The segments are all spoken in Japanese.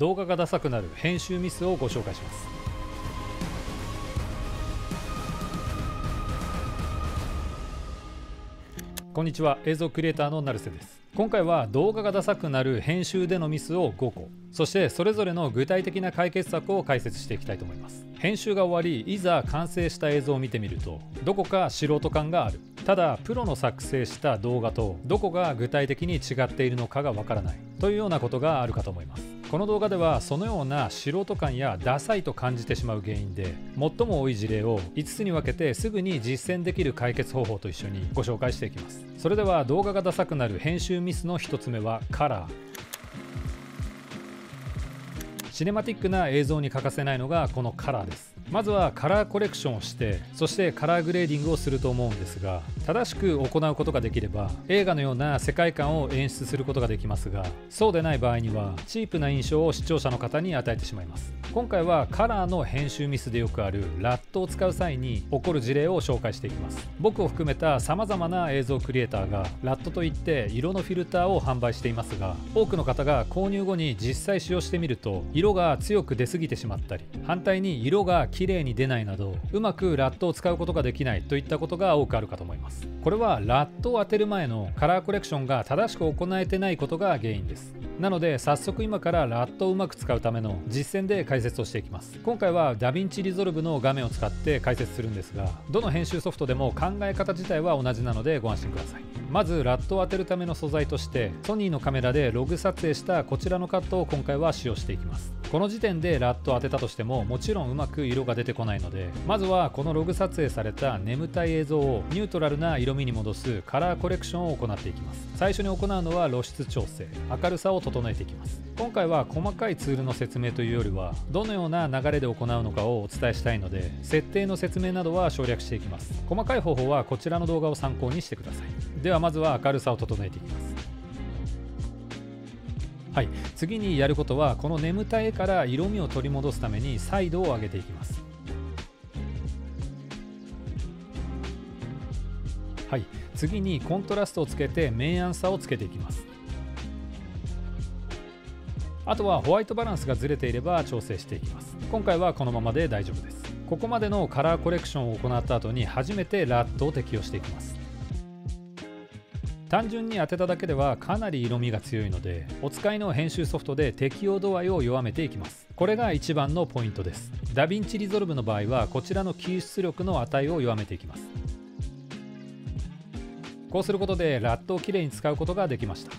動画がダサくなる編集ミスをご紹介します。こんにちは、映像クリエイターの成瀬です。今回は動画がダサくなる編集でのミスを5個、そしてそれぞれの具体的な解決策を解説していきたいと思います。編集が終わり、いざ完成した映像を見てみると、どこか素人感がある。ただプロの作成した動画とどこが具体的に違っているのかがわからないというようなことがあるかと思います。この動画ではそのような素人感やダサいと感じてしまう原因で最も多い事例を5つに分けて、すぐに実践できる解決方法と一緒にご紹介していきます。それでは動画がダサくなる編集ミスの1つ目はカラー。シネマティックな映像に欠かせないのがこのカラーです。まずはカラーコレクションをして、そしてカラーグレーディングをすると思うんですが、正しく行うことができれば映画のような世界観を演出することができますが、そうでない場合にはチープな印象を視聴者の方に与えてしまいます。今回はカラーの編集ミスでよくあるラットを使う際に起こる事例を紹介していきます。僕を含めた様々な映像クリエイターがラットといって色のフィルターを販売していますが、多くの方が購入後に実際使用してみると色が強く出過ぎてしまったり、反対に色が綺麗に出ないなど、うまくラットを使うことができないといったことが多くあるかと思います。これはラットを当てる前のカラーコレクションが正しく行えてないことが原因です。なので早速今からラットをうまく使うための実践で解説をしていきます。今回はダヴィンチリゾルブの画面を使って解説するんですが、どの編集ソフトでも考え方自体は同じなのでご安心ください。まずラットを当てるための素材として、ソニーのカメラでログ撮影したこちらのカットを今回は使用していきます。この時点でラットを当てたとしても、もちろんうまく色が出てこないので、まずはこのログ撮影された眠たい映像をニュートラルな色味に戻すカラーコレクションを行っていきます。最初に行うのは露出調整、明るさを整えていきます。今回は細かいツールの説明というよりは、どのような流れで行うのかをお伝えしたいので、設定の説明などは省略していきます。細かい方法はこちらの動画を参考にしてください。ではまずは明るさを整えていきます。はい、次にやることは、この眠たい絵から色味を取り戻すために彩度を上げていきます。はい、次にコントラストをつけて明暗さをつけていきます。あとはホワイトバランスがずれていれば調整していきます。今回はこのままで大丈夫です。ここまでのカラーコレクションを行った後に初めてラットを適用していきます。単純に当てただけではかなり色味が強いので、お使いの編集ソフトで適用度合いを弱めていきます。これが一番のポイントです。ダヴィンチリゾルブの場合はこちらのキー出力の値を弱めていきます。こうすることでラットをきれいに使うことができました。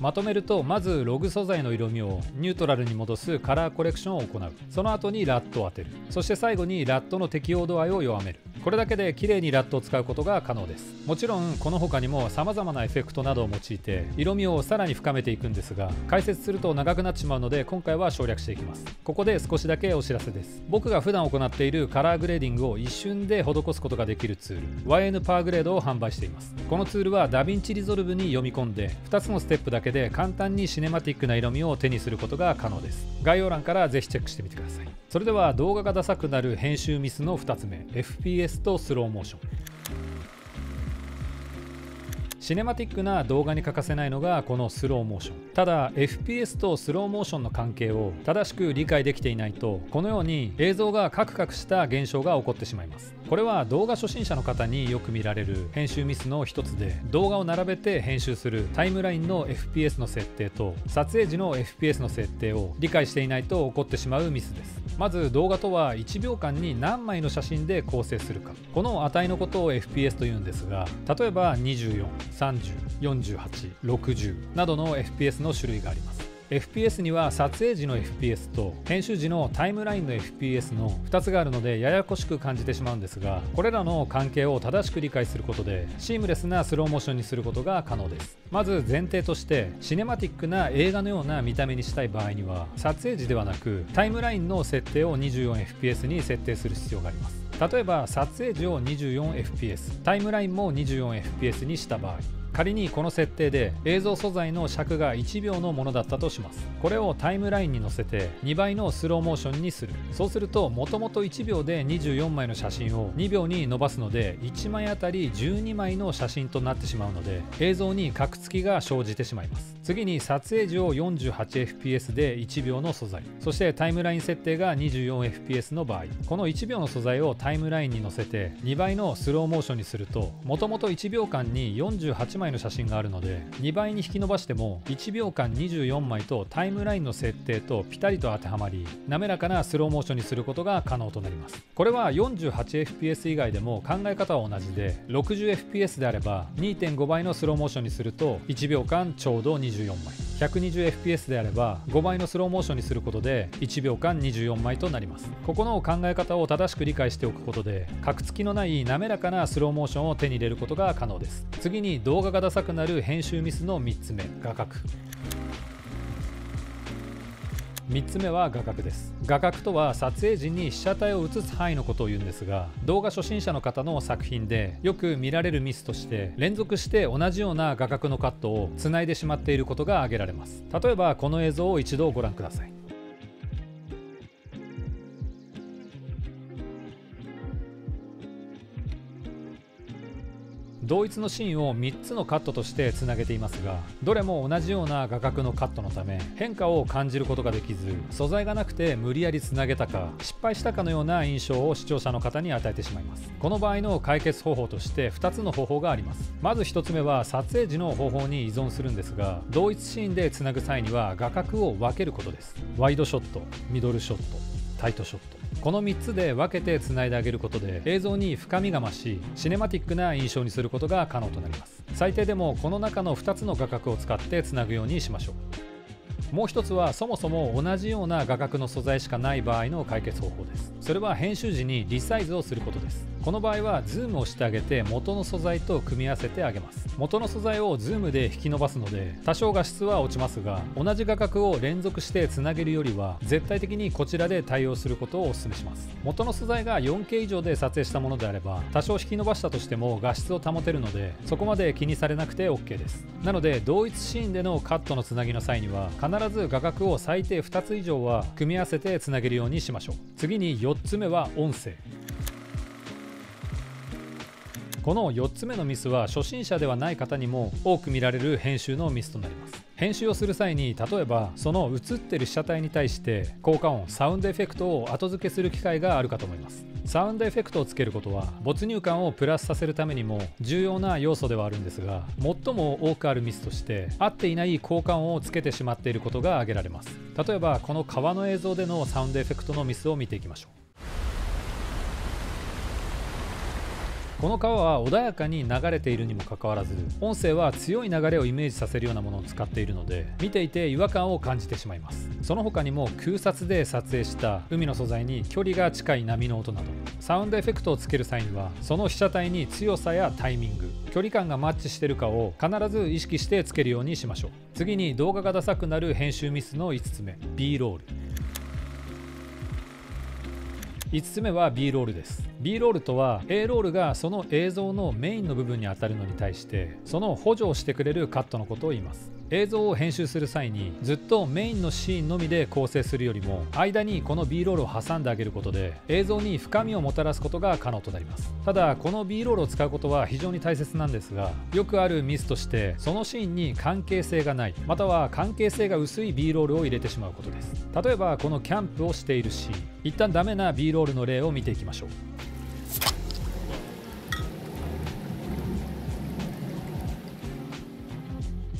まとめると、まずログ素材の色味をニュートラルに戻すカラーコレクションを行う。その後にラットを当てる。そして最後にラットの適用度合いを弱める。これだけで綺麗にラットを使うことが可能です。もちろんこの他にも様々なエフェクトなどを用いて色味をさらに深めていくんですが、解説すると長くなってしまうので今回は省略していきます。ここで少しだけお知らせです。僕が普段行っているカラーグレーディングを一瞬で施すことができるツール、 YN パーグレードを販売しています。このツールはダヴィンチリゾルブに読み込んで、2つのステップだけで簡単にシネマティックな色味を手にすることが可能です。概要欄からぜひチェックしてみてください。それでは動画がダサくなる編集ミスの2つ目、 FPS とスローモーション。シネマティックな動画に欠かせないのがこのスローモーション。ただ FPS とスローモーションの関係を正しく理解できていないと、このように映像がカクカクした現象が起こってしまいます。これは動画初心者の方によく見られる編集ミスの一つで、動画を並べて編集するタイムラインの FPS の設定と撮影時の FPS の設定を理解していないと起こってしまうミスです。まず動画とは1秒間に何枚の写真で構成するか、この値のことを FPS というんですが、例えば24、30、48、60などの FPS の種類があります。FPS には撮影時の FPS と編集時のタイムラインの FPS の2つがあるので、ややこしく感じてしまうんですが、これらの関係を正しく理解することでシームレスなスローモーションにすることが可能です。まず前提として、シネマティックな映画のような見た目にしたい場合には、撮影時ではなくタイムラインの設定を 24fps に設定する必要があります。例えば撮影時を 24fps、 タイムラインも 24fps にした場合、仮にこの設定で映像素材の尺が1秒のものだったとします。これをタイムラインに載せて2倍のスローモーションにする。そうするともともと1秒で24枚の写真を2秒に伸ばすので1枚あたり12枚の写真となってしまうので映像にカクつきが生じてしまいます。次に撮影時を 48fps で1秒の素材、そしてタイムライン設定が 24fps の場合、この1秒の素材をタイムラインに載せて2倍のスローモーションにするともともと1秒間に48枚の写真があるので2倍に引き伸ばしても1秒間24枚とタイムラインの設定とピタリと当てはまり、滑らかなスローモーションにすることが可能となります。これは 48fps 以外でも考え方は同じで 60fps であれば 2.5 倍のスローモーションにすると1秒間ちょうど24枚、 120fps であれば5倍のスローモーションにすることで1秒間24枚となります。ここの考え方を正しく理解しておくことでカクつきのない滑らかなスローモーションを手に入れることが可能です。次に動画がダサくなる編集ミスの3つ目、画角。3つ目は画角です。画角とは撮影時に被写体を映す範囲のことを言うんですが、動画初心者の方の作品でよく見られるミスとして連続して同じような画角のカットをつないでしまっていることが挙げられます。例えばこの映像を一度ご覧ください。同一のシーンを3つのカットとしてつなげていますが、どれも同じような画角のカットのため変化を感じることができず、素材がなくて無理やりつなげたか失敗したかのような印象を視聴者の方に与えてしまいます。この場合の解決方法として2つの方法があります。まず1つ目は撮影時の方法に依存するんですが、同一シーンでつなぐ際には画角を分けることです。ワイドショット、ミドルショット、タイトショット、この3つで分けてつないであげることで映像に深みが増しシネマティックな印象にすることが可能となります。最低でもこの中の2つの画角を使ってつなぐようにしましょう。もう一つはそもそも同じような画角の素材しかない場合の解決方法です。それは編集時にリサイズをすることです。この場合はズームをしてあげて元の素材と組み合わせてあげます。元の素材をズームで引き伸ばすので多少画質は落ちますが、同じ画角を連続してつなげるよりは絶対的にこちらで対応することをお勧めします。元の素材が 4K 以上で撮影したものであれば多少引き伸ばしたとしても画質を保てるのでそこまで気にされなくて OK です。なので同一シーンでのカットのつなぎの際には必ず画角を最低2つ以上は組み合わせてつなげるようにしましょう。次に4つ目は音声。この4つ目のミスは初心者ではない方にも多く見られる編集のミスとなります。編集をする際に例えばその映ってる被写体に対して効果音、サウンドエフェクトを後付けする機会があるかと思います。サウンドエフェクトをつけることは没入感をプラスさせるためにも重要な要素ではあるんですが、最も多くあるミスとして合っていない効果音をつけてしまっていることが挙げられます。例えばこの川の映像でのサウンドエフェクトのミスを見ていきましょう。この川は穏やかに流れているにもかかわらず音声は強い流れをイメージさせるようなものを使っているので見ていて違和感を感じてしまいます。その他にも空撮で撮影した海の素材に距離が近い波の音など、サウンドエフェクトをつける際にはその被写体に強さやタイミング、距離感がマッチしているかを必ず意識してつけるようにしましょう。次に動画がダサくなる編集ミスの5つ目、 B ロール。5つ目は B ロールです。 B ロールとは A ロールがその映像のメインの部分に当たるのに対してその補助をしてくれるカットのことを言います。映像を編集する際にずっとメインのシーンのみで構成するよりも間にこの B ロールを挟んであげることで映像に深みをもたらすことが可能となります。ただこの B ロールを使うことは非常に大切なんですが、よくあるミスとしてそのシーンに関係性がないまたは関係性が薄い B ロールを入れてしまうことです。例えばこのキャンプをしているシーン、一旦ダメな B ロールの例を見ていきましょう。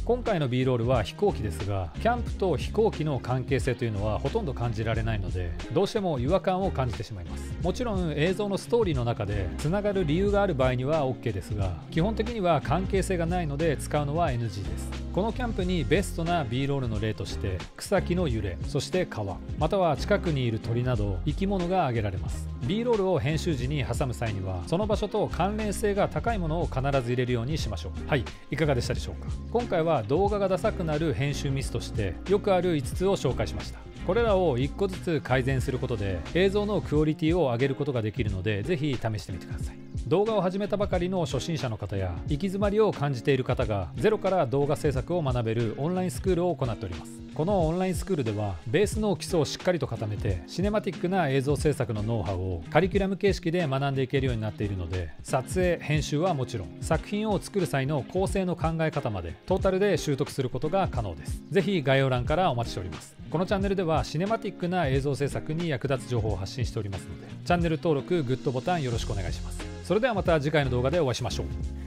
今回の B ロールは飛行機ですが、キャンプと飛行機の関係性というのはほとんど感じられないのでどうしても違和感を感じてしまいます。もちろん映像のストーリーの中でつながる理由がある場合には OK ですが、基本的には関係性がないので使うのは NG です。このキャンプにベストな B ロールの例として草木の揺れ、そして川または近くにいる鳥など生き物が挙げられます。B ロールを編集時に挟む際にはその場所と関連性が高いものを必ず入れるようにしましょう。はい、いかがでしたでしょうか。今回は動画がダサくなる編集ミスとしてよくある5つを紹介しました。これらを1個ずつ改善することで映像のクオリティを上げることができるので、ぜひ試してみてください。動画を始めたばかりの初心者の方や行き詰まりを感じている方がゼロから動画制作を学べるオンラインスクールを行っております。このオンラインスクールではベースの基礎をしっかりと固めてシネマティックな映像制作のノウハウをカリキュラム形式で学んでいけるようになっているので、撮影編集はもちろん作品を作る際の構成の考え方までトータルで習得することが可能です。ぜひ概要欄からお待ちしております。このチャンネルではシネマティックな映像制作に役立つ情報を発信しておりますので、チャンネル登録グッドボタンよろしくお願いします。それではまた次回の動画でお会いしましょう。